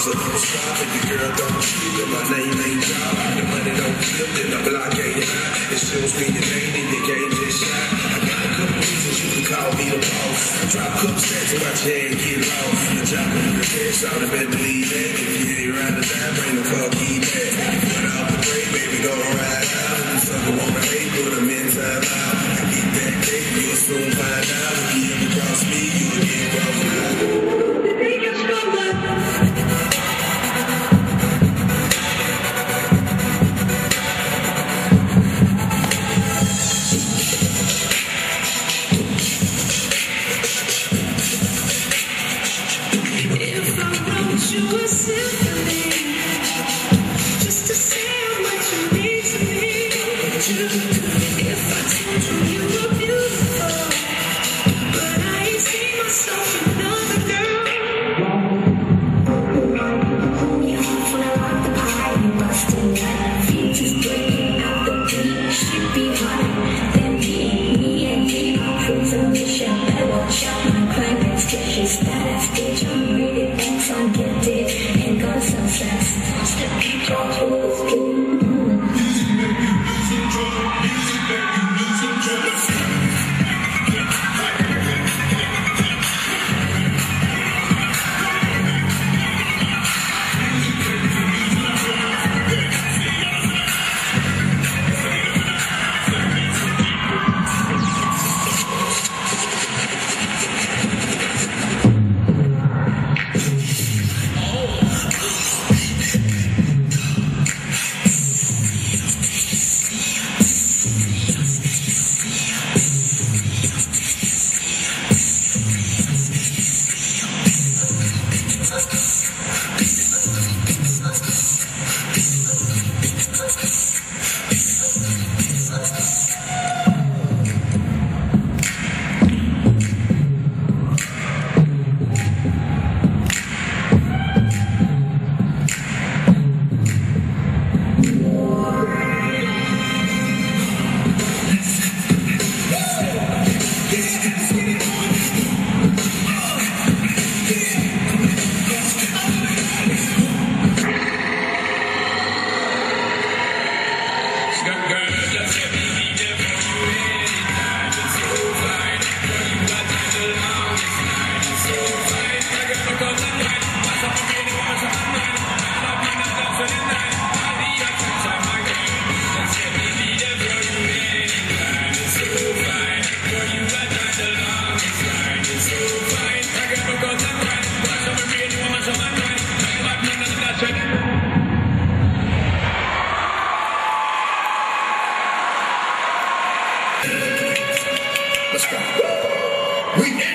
So don't stop if your girl don't sleep and my name ain't job. The money don't flip, then the block ain't high. It shows me your name and your game just shy. I got a couple reasons you can call me the boss. I drop cups, that's why your head get lost. The job on the test, all the bet believe that. If you hit it right or die, bring the car key back. If you went off the break, baby, go ride out. If you sucker wanna hate, put them inside out. I get back there, you'll soon find out. If you ever cross me, you'll get crossed out. Let's go. We